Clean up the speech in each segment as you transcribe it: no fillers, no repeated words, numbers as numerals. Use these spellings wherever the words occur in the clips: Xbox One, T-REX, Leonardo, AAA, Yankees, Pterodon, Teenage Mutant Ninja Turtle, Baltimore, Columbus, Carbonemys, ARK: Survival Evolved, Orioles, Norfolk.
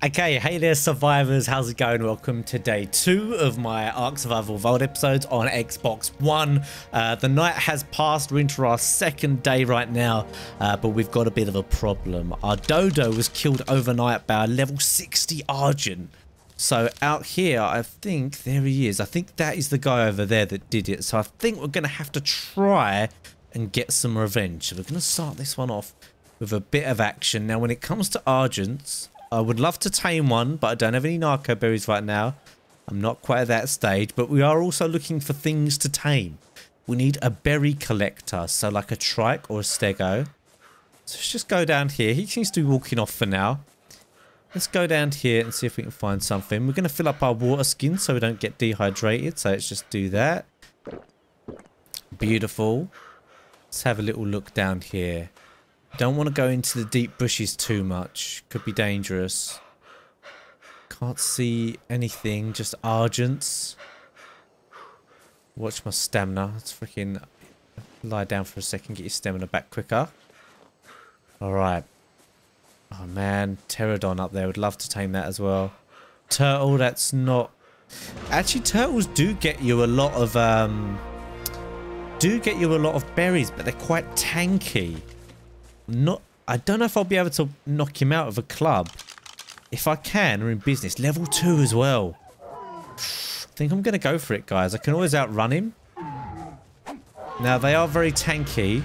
Okay, hey there survivors, how's it going? Welcome to day 2 of my ARK Survival Evolved episodes on Xbox One. The night has passed, we're into our second day right now, but we've got a bit of a problem. Our dodo was killed overnight by a level 60 Argent. So out here, I think, there he is. I think that is the guy over there that did it. So I think we're going to have to try and get some revenge. So we're going to start this one off with a bit of action. Now when it comes to Argents, I would love to tame one, but I don't have any narco berries right now. I'm not quite at that stage, but we are also looking for things to tame. We need a berry collector, so like a trike or a stego. So let's just go down here. He seems to be walking off for now. Let's go down here and see if we can find something. We're going to fill up our water skin so we don't get dehydrated, so let's just do that. Beautiful. Let's have a little look down here. Don't want to go into the deep bushes too much. Could be dangerous. Can't see anything. Just Argents. Watch my stamina. Let's freaking lie down for a second. Get your stamina back quicker. Alright. Oh man. Pterodon up there. Would love to tame that as well. Turtle, that's not... Actually, turtles do get you a lot of... do get you a lot of berries, but they're quite tanky. I don't know if I'll be able to knock him out of a club. If I can, we're in business. Level 2 as well. I think I'm going to go for it, guys. I can always outrun him. Now, they are very tanky.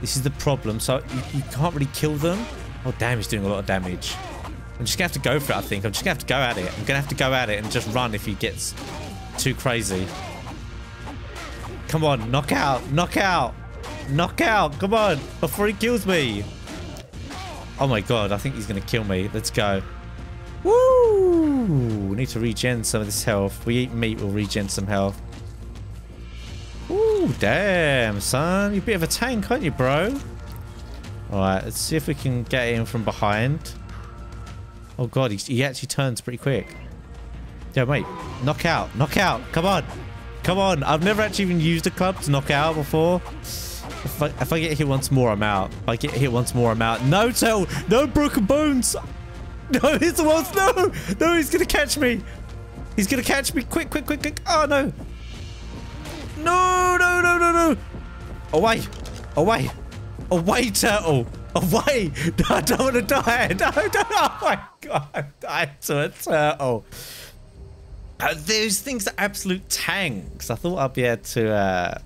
This is the problem. So, you can't really kill them. Oh, damn, he's doing a lot of damage. I'm just going to have to go for it, I think. I'm just going to have to go at it. I'm going to have to go at it and just run if he gets too crazy. Come on, knock out. Knock out. Knock out! Come on! Before he kills me! Oh my god, I think he's gonna kill me. Let's go. Woo! We need to regen some of this health. We eat meat, we'll regen some health. Ooh, damn, son. You're a bit of a tank, aren't you, bro? Alright, let's see if we can get him from behind. Oh god, he actually turns pretty quick. Yeah, wait. Knock out! Knock out! Come on! Come on! I've never actually even used a club to knock out before. If I get hit once more, I'm out. If I get hit once more, I'm out. No, Turtle! No broken bones! No, he's the worst! No! No, he's gonna catch me! He's gonna catch me! Quick, quick, quick, quick! Oh, no! No, no, no, no, no! Away! Away! Away, Turtle! Away! No, I don't want to die! No, no, no! Oh my god! I died to a Turtle! Those things are absolute tanks! I thought I'd be able to,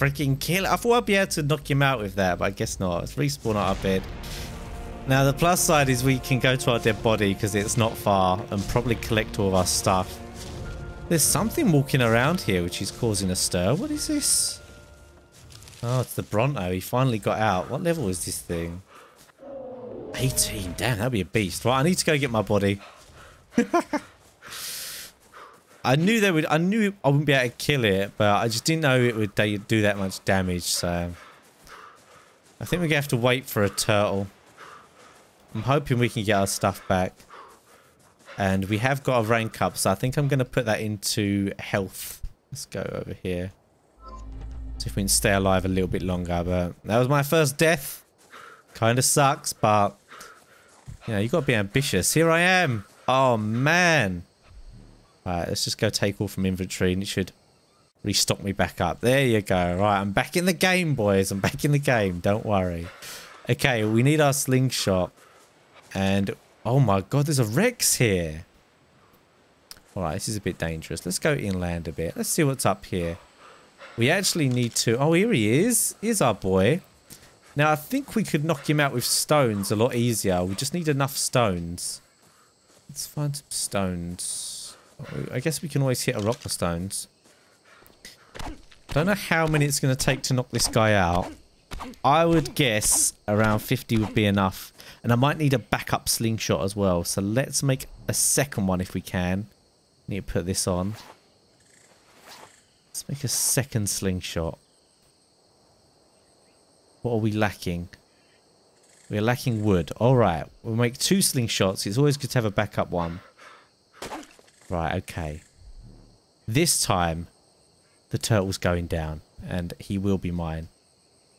freaking kill. I thought I'd be able to knock him out with that, but I guess not. Let's respawn out of bed. Now the plus side is we can go to our dead body because it's not far and probably collect all of our stuff. There's something walking around here which is causing a stir. What is this? Oh, it's the Bronto. He finally got out. What level is this thing? 18. Damn, that'd be a beast. Right, I need to go get my body. I knew I wouldn't be able to kill it, but I just didn't know it would do that much damage. So I think we're gonna have to wait for a turtle. I'm hoping we can get our stuff back, and we have got a rank up, so I think I'm gonna put that into health. Let's go over here. See if we can stay alive a little bit longer. But that was my first death. Kind of sucks, but you know you gotta be ambitious. Here I am. Oh man. Alright, let's just go take all from inventory and it should restock me back up. There you go. Right, I'm back in the game, boys. I'm back in the game. Don't worry. Okay, we need our slingshot. And, oh my god, there's a Rex here. Alright, this is a bit dangerous. Let's go inland a bit. Let's see what's up here. We actually need to... Oh, here he is. Here's our boy. Now, I think we could knock him out with stones a lot easier. We just need enough stones. Let's find some stones. I guess we can always hit a rock with stones. Don't know how many it's going to take to knock this guy out. I would guess around 50 would be enough. And I might need a backup slingshot as well. So let's make a second one if we can. Need to put this on. Let's make a second slingshot. What are we lacking? We're lacking wood. Alright, we'll make 2 slingshots. It's always good to have a backup one. Right, okay. This time, the turtle's going down, and he will be mine.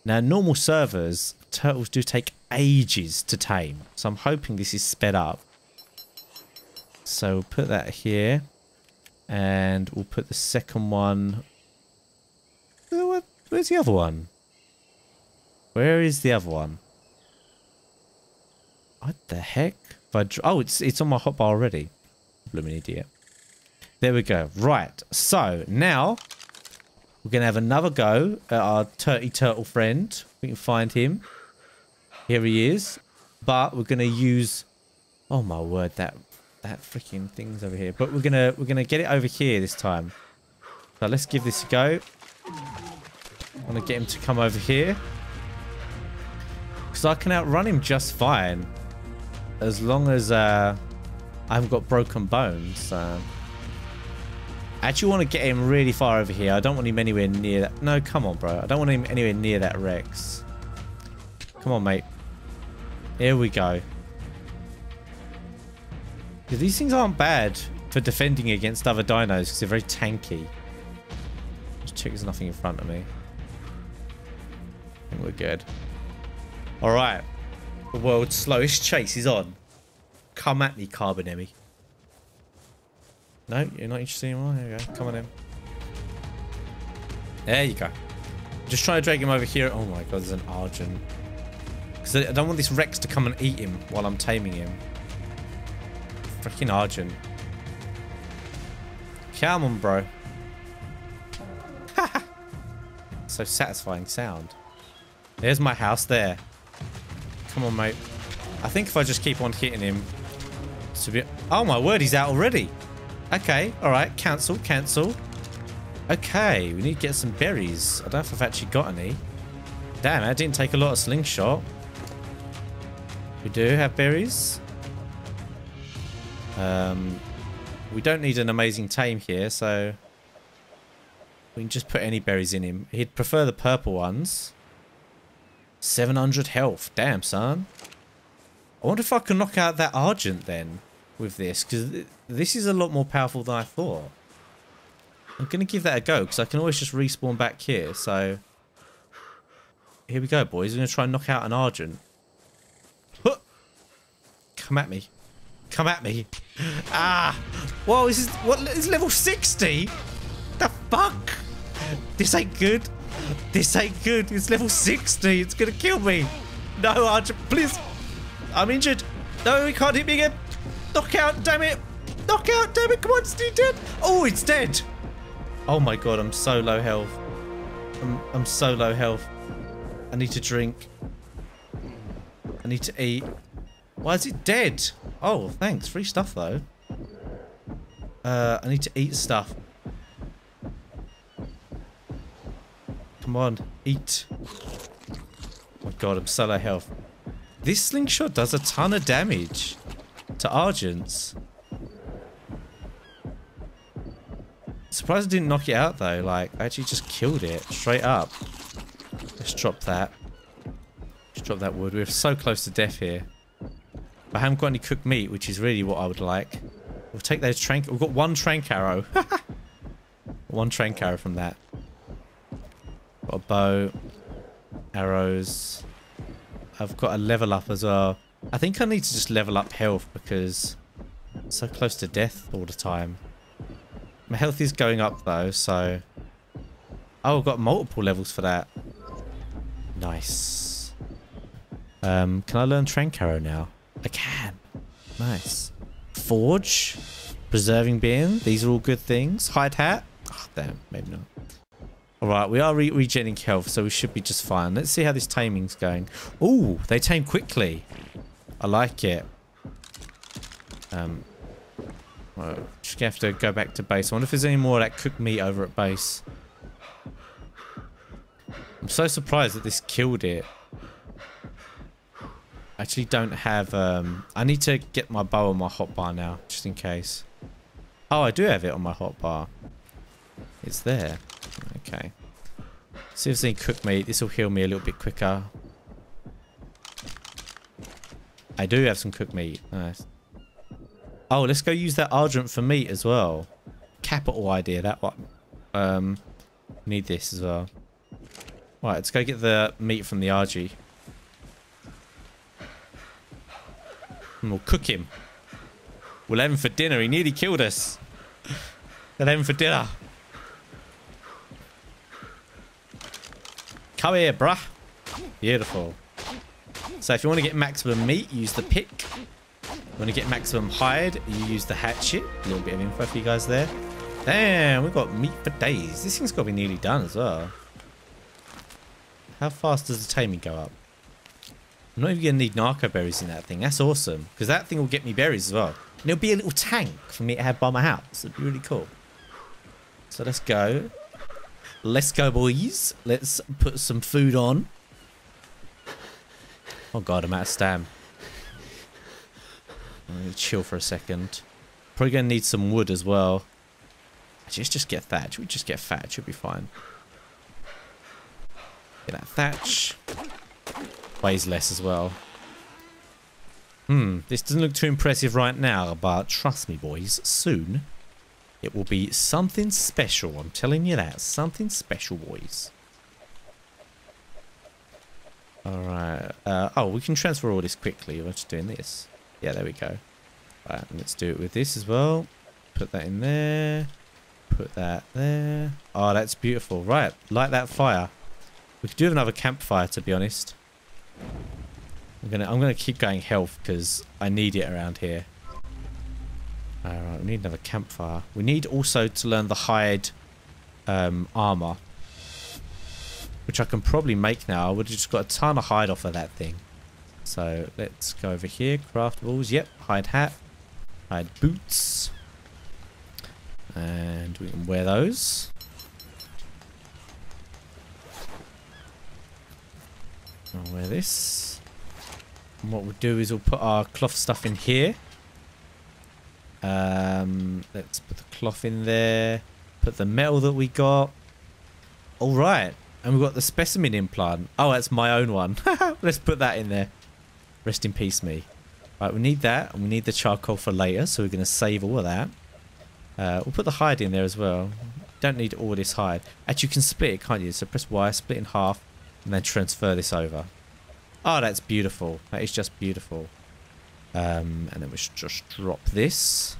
Now, normal servers, turtles do take ages to tame, so I'm hoping this is sped up. So we'll put that here, and we'll put the second one. Where's the other one? Where is the other one? What the heck? If I oh, it's on my hotbar already. Blooming idiot. There we go. Right. So now we're gonna have another go at our turtle friend. We can find him. Here he is. But we're gonna use. Oh my word! That freaking thing's over here. But we're gonna get it over here this time. So let's give this a go. I want to get him to come over here, because I can outrun him just fine, as long as I haven't got broken bones. I actually want to get him really far over here. I don't want him anywhere near that. No, come on, bro. I don't want him anywhere near that Rex. Come on, mate. Here we go. Yeah, these things aren't bad for defending against other dinos, because they're very tanky. Just check there's nothing in front of me. I think we're good. All right. The world's slowest chase is on. Come at me, Carbonemys. No, you're not interested anymore. There you go. Come on in. There you go. Just try to drag him over here. Oh my God, there's an Argent. Because I don't want this Rex to come and eat him while I'm taming him. Freaking Argent. Come on, bro. Ha! So satisfying sound. There's my house there. Come on, mate. I think if I just keep on hitting him... Oh my word, he's out already. Okay, alright. Cancel, cancel. Okay, we need to get some berries. I don't know if I've actually got any. Damn, that didn't take a lot of slingshot. We do have berries. We don't need an amazing tame here, so... We can just put any berries in him. He'd prefer the purple ones. 700 health. Damn, son. I wonder if I can knock out that Argent then with this, because this is a lot more powerful than I thought. I'm going to give that a go, because I can always just respawn back here. So here we go, boys. We're going to try and knock out an Argent. Huh. Come at me. Come at me. Ah. Whoa, this is, what, it's level 60? The fuck? This ain't good. This ain't good. It's level 60. It's gonna kill me. No, Argent, please. I'm injured. No, he can't hit me again. Knock out, damn it. Knock out, damn it. Come on, stay dead. Oh, it's dead. Oh my God, I'm so low health. I'm so low health. I need to drink. I need to eat. Why is it dead? Oh, thanks. Free stuff though. I need to eat stuff. Come on, eat. Oh my God, I'm so low health. This slingshot does a ton of damage to Argents. Surprised I didn't knock it out though. Like, I actually just killed it straight up. Let's drop that. Let's drop that wood. We're so close to death here. I haven't got any cooked meat, which is really what I would like. We'll take those trank. We've got one trank arrow. One trank arrow from that. Got a bow, arrows. I've got a level up as well. I think I need to just level up health, because I'm so close to death all the time. My health is going up though, so... Oh, I've got multiple levels for that. Nice. Can I learn Trank Arrow now? I can. Nice. Forge. Preserving Bin. These are all good things. Hide Hat. Oh, damn, maybe not. Alright, we are regening health, so we should be just fine. Let's see how this taming's going. Ooh, they tame quickly. I like it. Well, just gonna have to go back to base. I wonder if there's any more of that cooked meat over at base. I'm so surprised that this killed it. I actually don't have... I need to get my bow on my hotbar now, just in case. Oh, I do have it on my hotbar. It's there. Okay. See if there's any cooked meat. This will heal me a little bit quicker. I do have some cooked meat. Nice. Oh, let's go use that Argent for meat as well. Capital idea, that one. Need this as well. Right, let's go get the meat from the Argy. And we'll cook him. We'll have him for dinner. He nearly killed us. We'll have him for dinner. Come here, bruh. Beautiful. So if you want to get maximum meat, use the pick. If you want to get maximum hide, you use the hatchet. A little bit of info for you guys there. Damn, we've got meat for days. This thing's got to be nearly done as well. How fast does the taming go up? I'm not even going to need narco berries in that thing. That's awesome. Because that thing will get me berries as well. And it'll be a little tank for me to have by my house. It'd be really cool. So let's go. Let's go, boys. Let's put some food on. Oh, God, I'm out of stamina. I'm going to chill for a second. Probably going to need some wood as well. Just get thatch. We just get thatch. It'll be fine. Get that thatch. Weighs less as well. Hmm. This doesn't look too impressive right now, but trust me, boys. Soon, it will be something special. I'm telling you that. Something special, boys. Alright. Oh, we can transfer all this quickly. We're just doing this. Yeah, there we go. Alright, let's do it with this as well. Put that in there. Put that there. Oh, that's beautiful. Right. Light that fire. We could do another campfire, to be honest. I'm gonna keep going health because I need it around here. Alright, we need another campfire. We need also to learn the hide armor, which I can probably make now. I would have just got a ton of hide off of that thing. So let's go over here. Craftables. Yep. Hide hat. Hide boots. And we can wear those. I'll wear this. And what we'll do is we'll put our cloth stuff in here. Let's put the cloth in there. Put the metal that we got. Alright. And we've got the specimen implant. Oh, that's my own one. Let's put that in there. Rest in peace, me. Right, we need that. And we need the charcoal for later. So we're going to save all of that. We'll put the hide in there as well. Don't need all this hide. Actually, you can split it, can't you? So press Y, split in half. And then transfer this over. Oh, that's beautiful. That is just beautiful. And then we should just drop this.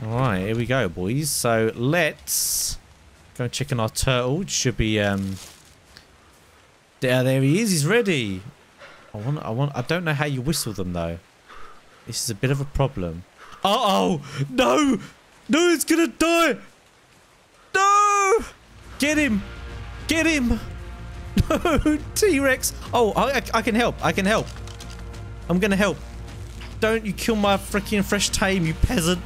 Alright, here we go, boys. So let's go and check on our turtle. It should be... There he is. He's ready. I don't know how you whistle them, though. This is a bit of a problem. Uh-oh! No! No, it's gonna die! No! Get him! Get him! No, T-Rex. Oh, I can help. I can help. I'm going to help. Don't you kill my freaking fresh tame, you peasant.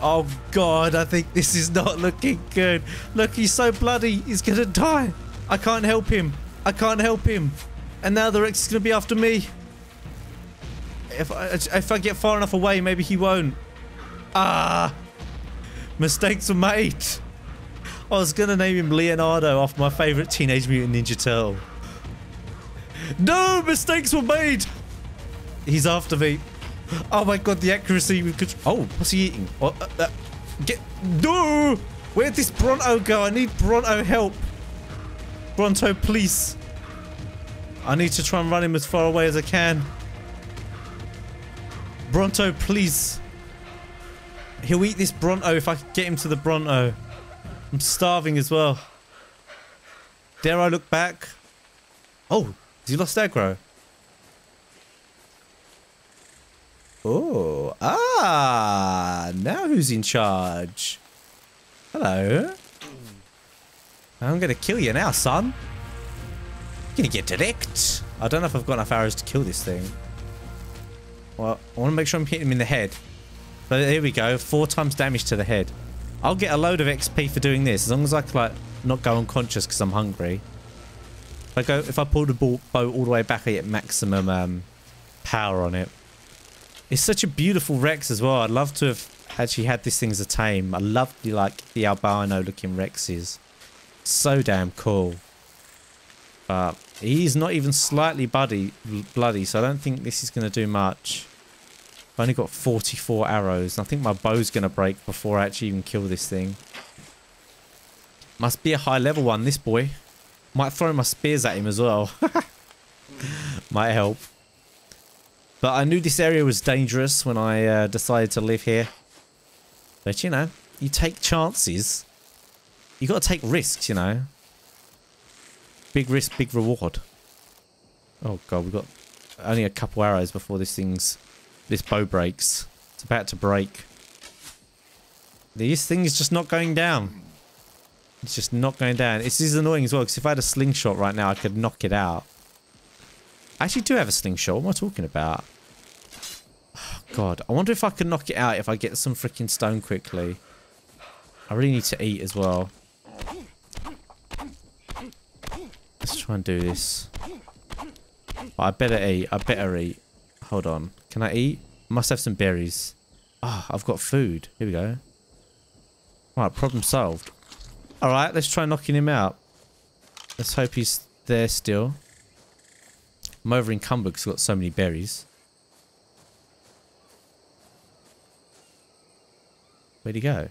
Oh, God. I think this is not looking good. Look, he's so bloody. He's going to die. I can't help him. I can't help him. And now the Rex is going to be after me. If I get far enough away, maybe he won't. Ah. Mistakes were made. I was going to name him Leonardo after my favourite Teenage Mutant Ninja Turtle. No! Mistakes were made! He's after me. Oh my God, the accuracy. Oh, what's he eating? Oh, no! Where'd this Bronto go? I need Bronto help. Bronto, please. I need to try and run him as far away as I can. Bronto, please. He'll eat this Bronto if I can get him to the Bronto. I'm starving as well. Dare I look back? Oh, has he lost aggro? Oh, ah, now who's in charge? Hello. I'm going to kill you now, son. You're going to get wrecked. I don't know if I've got enough arrows to kill this thing. Well, I want to make sure I'm hitting him in the head. But here we go. 4 times damage to the head. I'll get a load of XP for doing this, as long as I can, like, not go unconscious because I'm hungry. If I pull the bow all the way back, I get maximum power on it. It's such a beautiful Rex as well. I'd love to have actually had this thing as a tame. I love the, like, the albino-looking Rexes. So damn cool. But he's not even slightly bloody, so I don't think this is going to do much. I've only got 44 arrows, and I think my bow's going to break before I actually even kill this thing. Must be a high level one, this boy. Might throw my spears at him as well. Might help. But I knew this area was dangerous when I decided to live here. But, you know, you take chances. You got to take risks, you know. Big risk, big reward. Oh, God, we've got only a couple arrows before this bow breaks. It's about to break. This thing is just not going down. It's just not going down. This is annoying as well, because if I had a slingshot right now, I could knock it out. I actually do have a slingshot. What am I talking about? Oh, God. I wonder if I could knock it out if I get some freaking stone quickly. I really need to eat as well. Let's try and do this. Oh, I better eat. I better eat. Hold on. Can I eat? I must have some berries. Ah, oh, I've got food. Here we go. All right, problem solved. All right, let's try knocking him out. Let's hope he's there still. I'm over encumbered because I've got so many berries. Where'd he go?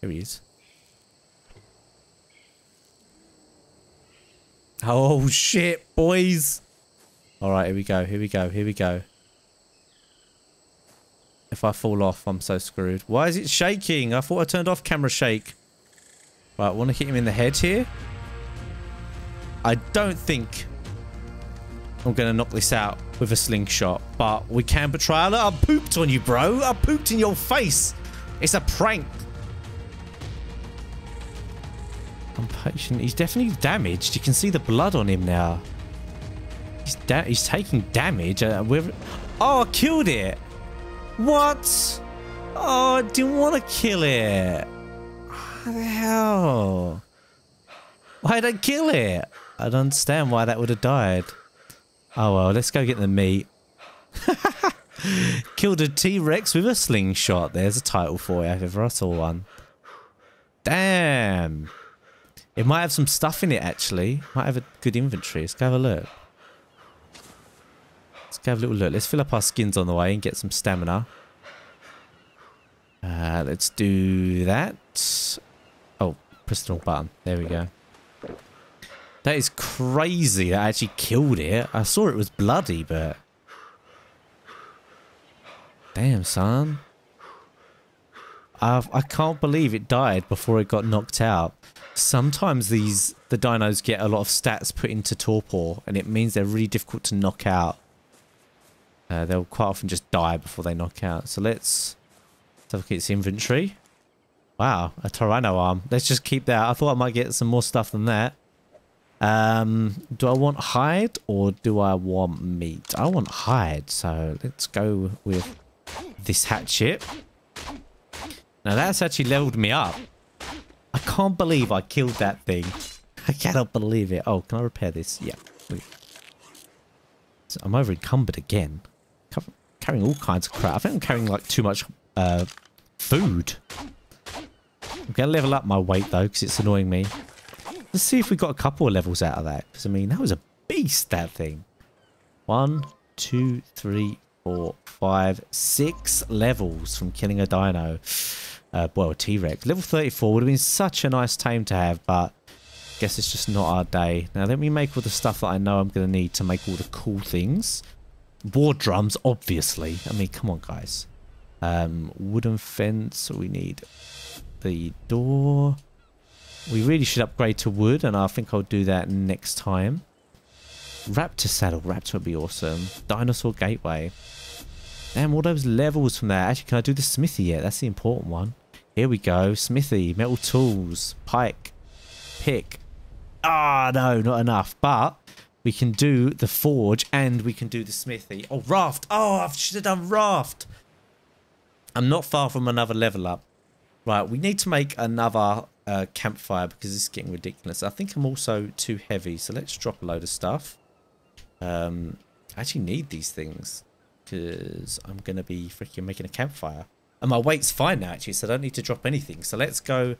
Here he is. Oh, shit, boys. All right, here we go, here we go, here we go. If I fall off, I'm so screwed. Why is it shaking? I thought I turned off camera shake. Right, I want to hit him in the head here. I don't think I'm going to knock this out with a slingshot, but we can try. Look, I pooped on you, bro. I pooped in your face. It's a prank. I'm patient. He's definitely damaged. You can see the blood on him now. He's taking damage. Oh, I killed it. What? Oh, I didn't want to kill it. What the hell? Why did I kill it? I don't understand why that would have died. Oh, well, let's go get the meat. Killed a T-Rex with a slingshot. There's a title for you if ever I saw one. Damn. It might have some stuff in it, actually. Might have a good inventory. Let's go have a look. Let's go have a little look. Let's fill up our skins on the way and get some stamina. Let's do that. Oh, press the wrong button. There we go. That is crazy. I actually killed it. I saw it was bloody, but... Damn, son. I can't believe it died before it got knocked out. Sometimes the dinos get a lot of stats put into torpor, and it means they're really difficult to knock out. They'll quite often just die before they knock out. So let's have a look at its inventory. Wow, a Tyranno arm. Let's just keep that. I thought I might get some more stuff than that. Do I want hide or do I want meat? I want hide, so let's go with this hatchet. Now that's actually leveled me up. I can't believe I killed that thing. I cannot believe it. Oh, can I repair this? Yeah. So I'm over encumbered again. Carrying all kinds of crap. I think I'm carrying like too much food. I'm gonna level up my weight though because it's annoying me. Let's see if we got a couple of levels out of that, because I mean that was a beast, that thing. 1, 2, 3, 4, 5, 6 levels from killing a dino. Well, a T-Rex. Level 34 would have been such a nice tame to have, but I guess it's just not our day. Now let me make all the stuff that I know I'm going to need to make all the cool things. War drums, obviously. I mean, come on, guys. Wooden fence. We need the door. We really should upgrade to wood, and I think I'll do that next time. Raptor saddle. Raptor would be awesome. Dinosaur gateway. Damn, all those levels from that. Actually, can I do the smithy yet? That's the important one. Here we go. Smithy. Metal tools. Pike. Pick. Ah, no, not enough. But we can do the forge and we can do the smithy. Oh, raft. Oh, I should have done raft. I'm not far from another level up. Right, we need to make another campfire because it's getting ridiculous. I think I'm also too heavy, so let's drop a load of stuff. I actually need these things because I'm going to be freaking making a campfire. And my weight's fine now, actually, so I don't need to drop anything. So let's go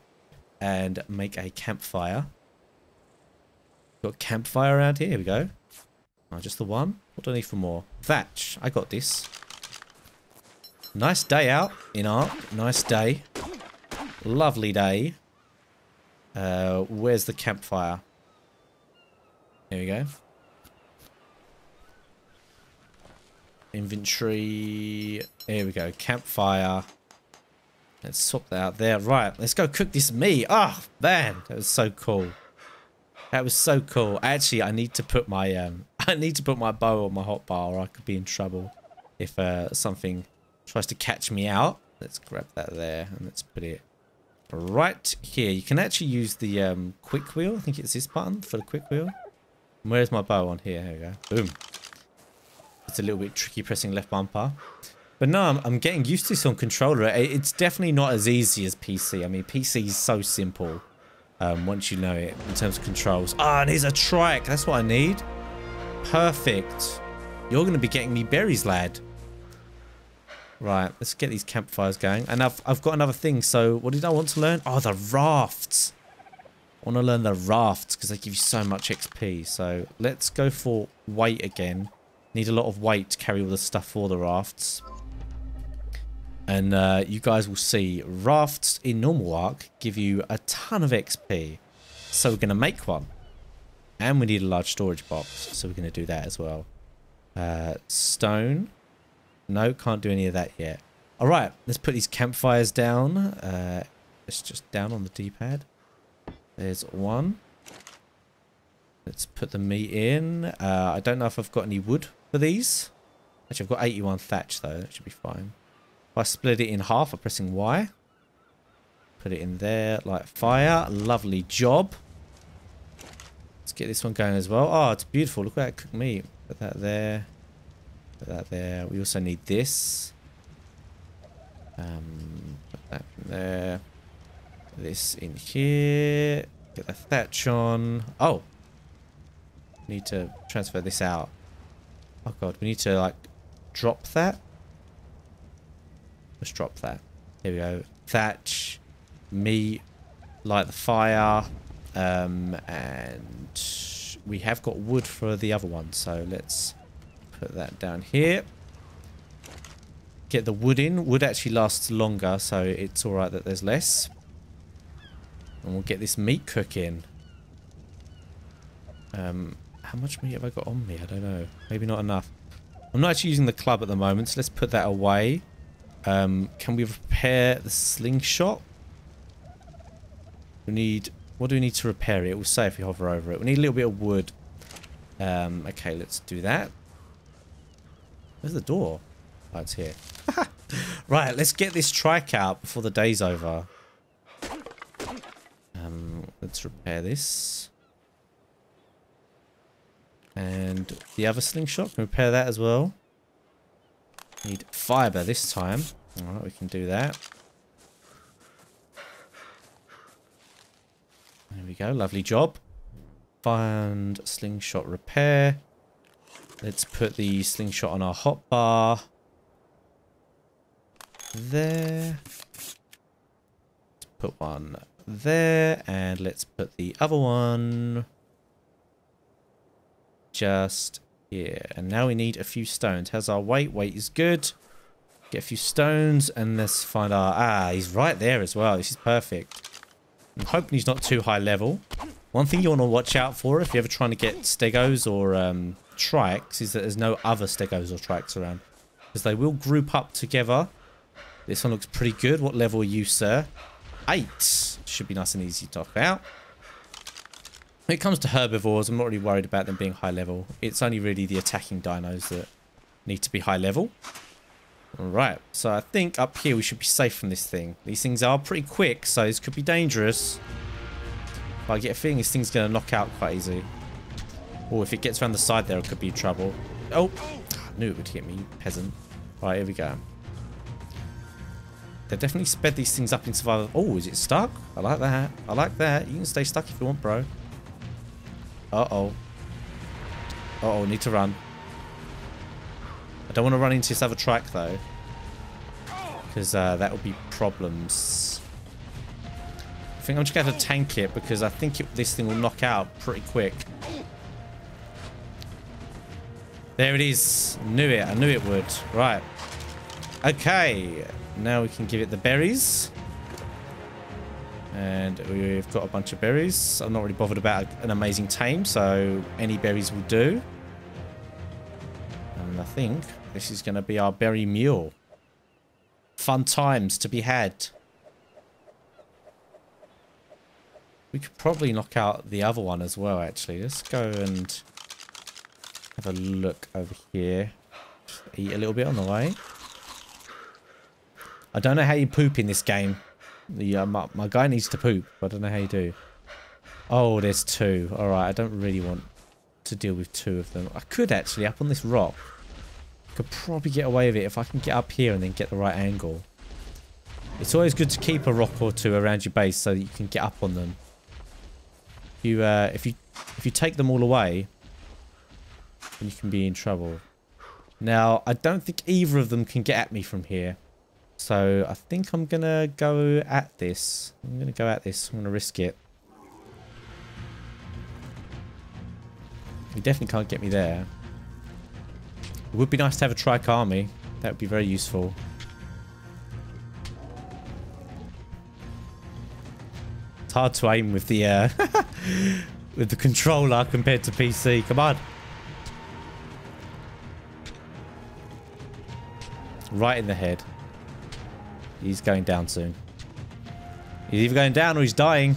and make a campfire. Got a campfire around here. Here we go. Oh, just the one? What do I need for more? Thatch. I got this. Nice day out in ARK. Nice day. Lovely day. Where's the campfire? There we go. Inventory. There we go. Campfire. Let's swap that out there. Right, let's go cook this meat. Oh, man. That was so cool. That was so cool. Actually, I need to put my bow on my hotbar, or I could be in trouble if something tries to catch me out. Let's grab that there and let's put it right here. You can actually use the quick wheel. I think it's this button for the quick wheel. And where's my bow on here? Here we go. Boom. It's a little bit tricky pressing left bumper. But no, I'm getting used to this on controller. It's definitely not as easy as PC. I mean, PC is so simple once you know it in terms of controls. Ah, and here's a trike. That's what I need. Perfect. You're going to be getting me berries, lad. Right, let's get these campfires going. And I've got another thing. So what did I want to learn? Oh, the rafts. I want to learn the rafts because they give you so much XP. So let's go for weight again. Need a lot of weight to carry all the stuff for the rafts. And you guys will see rafts in normal ARK give you a ton of XP. So we're going to make one. And we need a large storage box. So we're going to do that as well. Stone. No, can't do any of that yet. All right, let's put these campfires down. It's just down on the D-pad. There's one. Let's put the meat in. I don't know if I've got any wood for these. Actually, I've got 81 thatch, though. That should be fine. If I split it in half, I'm pressing Y. Put it in there like fire. Lovely job. Let's get this one going as well. Oh, it's beautiful. Look at that cooked meat. Put that there. Put that there. We also need this. Put that in there. This in here. Get the thatch on. Oh. Need to transfer this out. Oh god, we need to like drop that. Let's drop that. Here we go. Thatch. Meat. Light the fire. And we have got wood for the other one, so let's put that down here. Get the wood in. Wood actually lasts longer, so it's alright that there's less. And we'll get this meat cooking. How much meat have I got on me? I don't know. Maybe not enough. I'm not actually using the club at the moment, so let's put that away. Can we repair the slingshot? We need... What do we need to repair it? It will say if we hover over it. We need a little bit of wood. Okay, let's do that. Where's the door? Oh, it's here. Right, let's get this trike out before the day's over. Let's repair this. And the other slingshot, can repair that as well. Need fiber this time. Alright, we can do that. There we go, lovely job. Find slingshot repair. Let's put the slingshot on our hotbar. There. Let's put one there. And let's put the other one just here. And now we need a few stones. How's our weight? Weight is good. Get a few stones and let's find our... Ah, he's right there as well. This is perfect. I'm hoping he's not too high level. One thing you want to watch out for if you're ever trying to get stegos or trikes is that there's no other stegos or trikes around. Because they will group up together. This one looks pretty good. What level are you, sir? 8. Should be nice and easy to talk about. When it comes to herbivores, I'm not really worried about them being high level. It's only really the attacking dinos that need to be high level. Alright, so I think up here we should be safe from this thing. These things are pretty quick, so this could be dangerous. But I get a feeling this thing's going to knock out quite easy. Or if it gets around the side there, it could be trouble. Oh, I knew it would hit me, you peasant. Alright, here we go. They definitely sped these things up in survival. Oh, is it stuck? I like that. I like that. You can stay stuck if you want, bro. Uh-oh. Uh-oh, need to run. I don't want to run into this other trike, though. Because that will be problems. I think I'm just going to tank it, because I think this thing will knock out pretty quick. There it is. Knew it. I knew it would. Right. Okay. Now we can give it the berries. And we've got a bunch of berries. I'm not really bothered about an amazing tame, so any berries will do. And I think this is going to be our berry mule. Fun times to be had. We could probably knock out the other one as well, actually. Let's go and have a look over here. Just eat a little bit on the way. I don't know how you poop in this game. Yeah, my guy needs to poop, but I don't know how you do. Oh, there's two. All right, I don't really want to deal with two of them. I could actually, up on this rock, could probably get away with it if I can get up here and then get the right angle. It's always good to keep a rock or two around your base so that you can get up on them. If you take them all away, then you can be in trouble. Now, I don't think either of them can get at me from here. So I think I'm going to go at this. I'm going to risk it. You definitely can't get me there. It would be nice to have a trike army. That would be very useful. It's hard to aim with the with the controller compared to PC. Come on. Right in the head. He's going down soon. He's either going down or he's dying.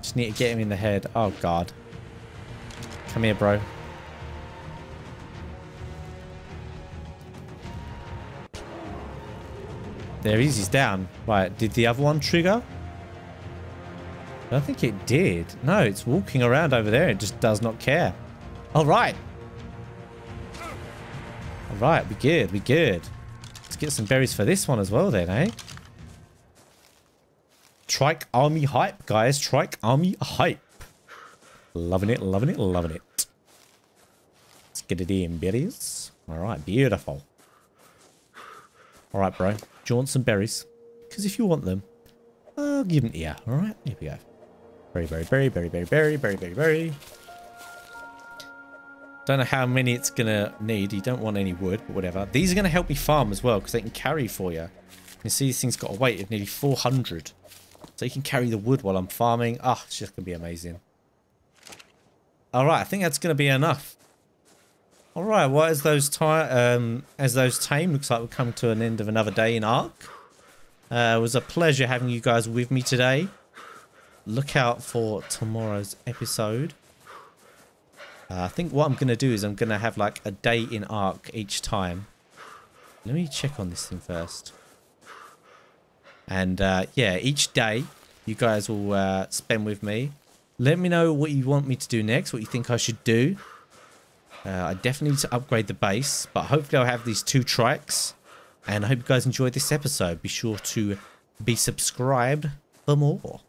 Just need to get him in the head. Oh, God. Come here, bro. There he is. He's down. Right. Did the other one trigger? I don't think it did. No, it's walking around over there. It just does not care. All right. Right, we're good, we're good. Let's get some berries for this one as well then, eh? Trike army hype, guys. Trike army hype. Loving it, loving it, loving it. Let's get it in, berries. All right, beautiful. All right, bro. Do you want some berries? Because if you want them, I'll give them to you. All right, here we go. Berry, berry, berry, berry, berry, berry, berry, berry, berry. Don't know how many it's going to need. You don't want any wood, but whatever. These are going to help me farm as well because they can carry for you. You see this thing's got a weight of nearly 400. So you can carry the wood while I'm farming. Ah, oh, it's just going to be amazing. All right, I think that's going to be enough. All right, well, as those tame, looks like we're coming to an end of another day in ARK. It was a pleasure having you guys with me today. Look out for tomorrow's episode. I think what I'm going to do is I'm going to have like a day in ARK each time. Let me check on this thing first. And yeah, each day you guys will spend with me. Let me know what you want me to do next, what you think I should do. I definitely need to upgrade the base, but hopefully I'll have these two trikes. And I hope you guys enjoyed this episode. Be sure to be subscribed for more.